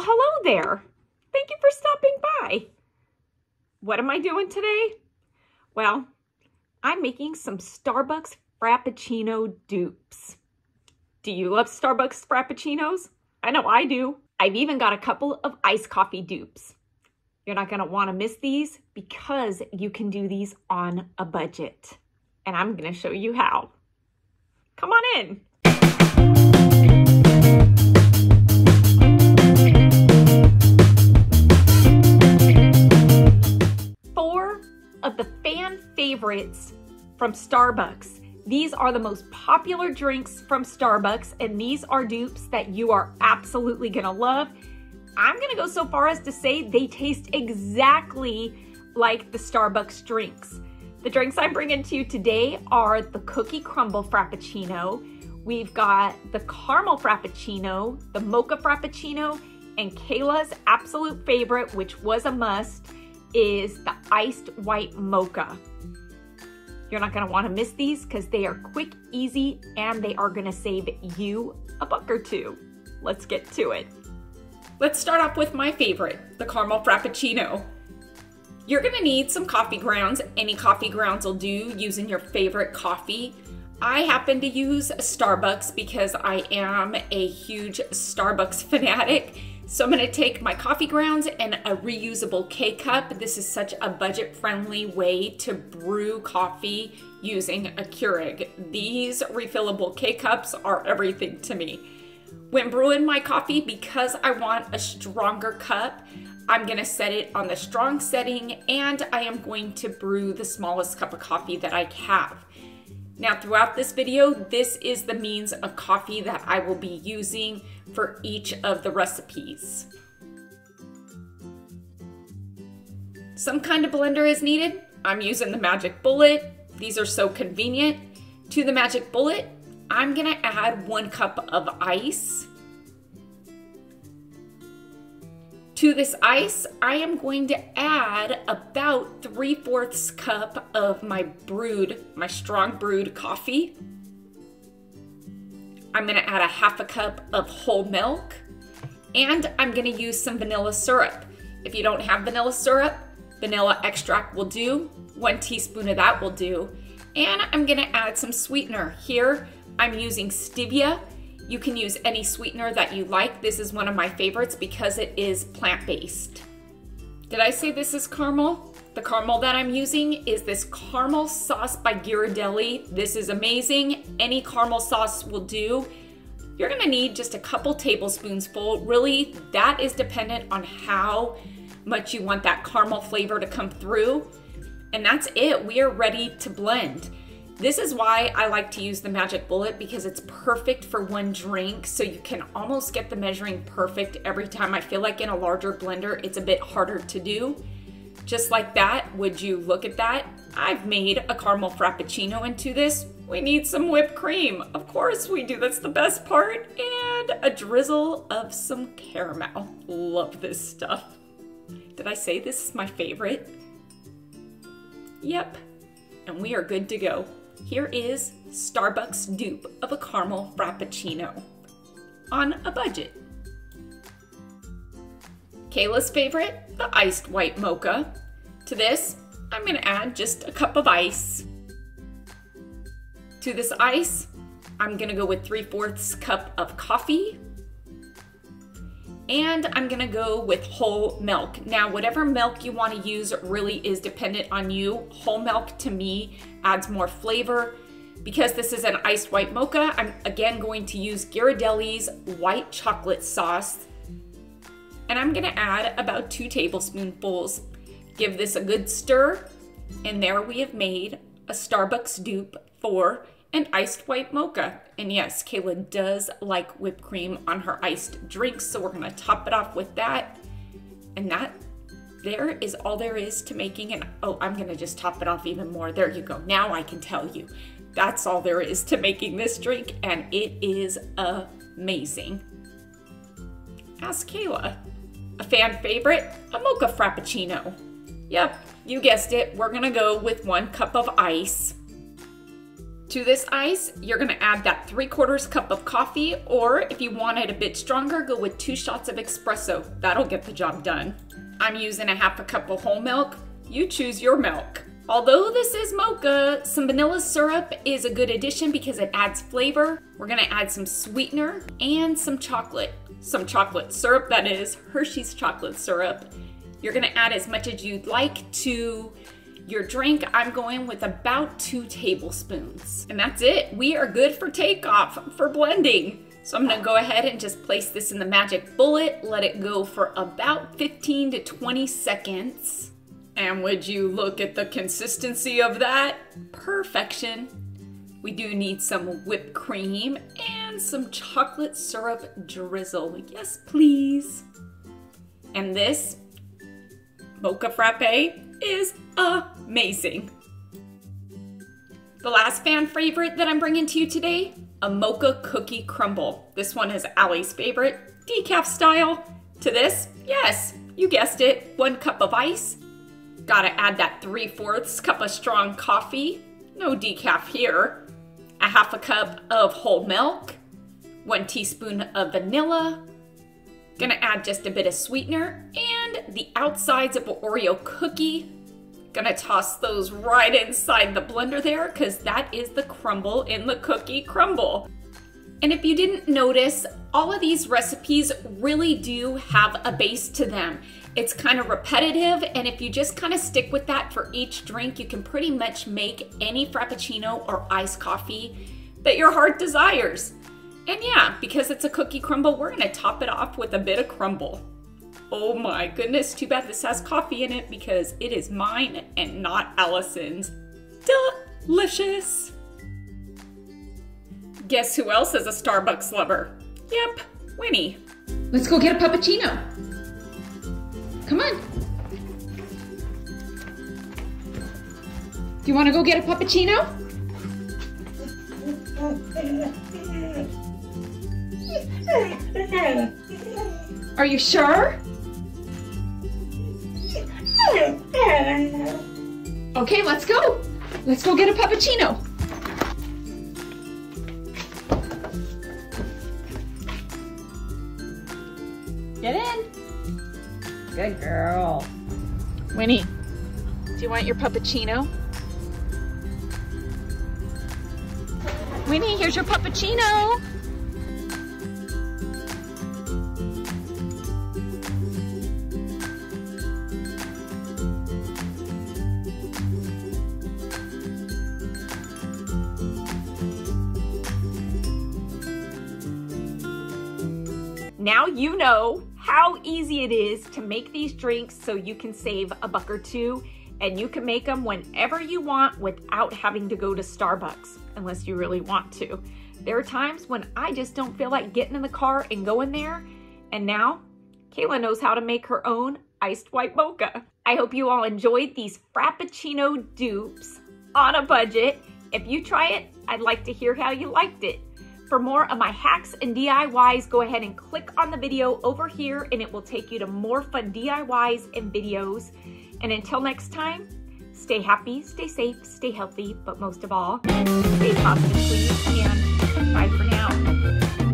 Well, hello there. Thank you for stopping by. What am I doing today? Well, I'm making some Starbucks Frappuccino dupes. Do you love Starbucks Frappuccinos? I know I do. I've even got a couple of iced coffee dupes. You're not gonna wanna miss these because you can do these on a budget. And I'm gonna show you how. Come on in. Four of the fan favorites from Starbucks. These are the most popular drinks from Starbucks, and these are dupes that you are absolutely gonna love. I'm gonna go so far as to say they taste exactly like the Starbucks drinks. The drinks I'm bringing to you today are the Cookie Crumble Frappuccino, we've got the Caramel Frappuccino, the Mocha Frappuccino, and Kayla's absolute favorite, which was a must, is the Iced White Mocha. You're not gonna wanna miss these because they are quick, easy, and they are gonna save you a buck or two. Let's get to it. Let's start off with my favorite, the Caramel Frappuccino. You're gonna need some coffee grounds. Any coffee grounds will do, using your favorite coffee. I happen to use Starbucks because I am a huge Starbucks fanatic. So I'm gonna take my coffee grounds and a reusable K-cup. This is such a budget-friendly way to brew coffee using a Keurig. These refillable K-cups are everything to me. When brewing my coffee, because I want a stronger cup, I'm gonna set it on the strong setting and I am going to brew the smallest cup of coffee that I have. Now, throughout this video, this is the means of coffee that I will be using for each of the recipes. Some kind of blender is needed. I'm using the Magic Bullet. These are so convenient. To the Magic Bullet, I'm gonna add 1 cup of ice. To this ice, I am going to add about 3/4 cup of my strong brewed coffee. I'm gonna add 1/2 cup of whole milk, and I'm gonna use some vanilla syrup. If you don't have vanilla syrup, vanilla extract will do. 1 teaspoon of that will do. And I'm gonna add some sweetener. Here, I'm using stevia. You can use any sweetener that you like. This is one of my favorites because it is plant-based. Did I say this is caramel? The caramel that I'm using is this caramel sauce by Ghirardelli. This is amazing. Any caramel sauce will do. You're gonna need just a couple tablespoons full. Really, that is dependent on how much you want that caramel flavor to come through. And that's it, we are ready to blend. This is why I like to use the Magic Bullet, because it's perfect for 1 drink, so you can almost get the measuring perfect every time. I feel like in a larger blender, it's a bit harder to do. Just like that, would you look at that? I've made a caramel frappuccino into this. We need some whipped cream. Of course we do, that's the best part. And a drizzle of some caramel. Love this stuff. Did I say this is my favorite? Yep, and we are good to go. Here is Starbucks dupe of a caramel frappuccino on a budget. Kayla's favorite, the iced white mocha. To this, I'm gonna add just 1 cup of ice. To this ice, I'm gonna go with 3/4 cup of coffee. And I'm gonna go with whole milk. Now, whatever milk you wanna use really is dependent on you. Whole milk to me adds more flavor. Because this is an iced white mocha, I'm again going to use Ghirardelli's white chocolate sauce. And I'm gonna add about 2 tablespoonfuls. Give this a good stir. And there we have made a Starbucks dupe for an iced white mocha. And yes, Kayla does like whipped cream on her iced drinks, so we're gonna top it off with that. And that there is all there is to making an, oh, I'm gonna just top it off even more. There you go, now I can tell you. That's all there is to making this drink, and it is amazing. Ask Kayla. A fan favorite, a mocha frappuccino. Yep, you guessed it, we're gonna go with 1 cup of ice. To this ice, you're gonna add that 3/4 cup of coffee, or if you want it a bit stronger, go with 2 shots of espresso. That'll get the job done. I'm using a 1/2 cup of whole milk. You choose your milk. Although this is mocha, some vanilla syrup is a good addition because it adds flavor. We're gonna add some sweetener and some chocolate syrup, that is, Hershey's chocolate syrup. You're gonna add as much as you'd like to your drink. I'm going with about 2 tablespoons. And that's it. We are good for takeoff, for blending. So I'm gonna go ahead and just place this in the Magic Bullet, let it go for about 15 to 20 seconds. And would you look at the consistency of that? Perfection. We do need some whipped cream and some chocolate syrup drizzle. Yes, please. And this mocha frappe is amazing. The last fan favorite that I'm bringing to you today, a mocha cookie crumble. This one is Allie's favorite, decaf style. To this, yes, you guessed it, 1 cup of ice. Gotta add that 3/4 cup of strong coffee, no decaf here. A 1/2 cup of whole milk, 1 teaspoon of vanilla. Gonna add just a bit of sweetener and the outsides of an Oreo cookie. Gonna toss those right inside the blender there because that is the crumble in the cookie crumble. And if you didn't notice, all of these recipes really do have a base to them. It's kind of repetitive, and if you just kind of stick with that for each drink, you can pretty much make any Frappuccino or iced coffee that your heart desires. And yeah, because it's a cookie crumble, we're gonna top it off with a bit of crumble. Oh my goodness, too bad this has coffee in it because it is mine and not Allison's. Delicious. Guess who else is a Starbucks lover? Yep, Winnie. Let's go get a puppuccino. Come on. Do you wanna go get a puppuccino? Are you sure? Okay, let's go. Let's go get a puppuccino. Get in. Good girl. Winnie, do you want your puppuccino? Winnie, here's your puppuccino. Now you know how easy it is to make these drinks so you can save a buck or two, and you can make them whenever you want without having to go to Starbucks, unless you really want to. There are times when I just don't feel like getting in the car and going there, and now Kayla knows how to make her own iced white mocha. I hope you all enjoyed these Frappuccino dupes on a budget. If you try it, I'd like to hear how you liked it. For more of my hacks and DIYs, go ahead and click on the video over here and it will take you to more fun DIYs and videos. And until next time, stay happy, stay safe, stay healthy, but most of all, stay positive, please, and bye for now.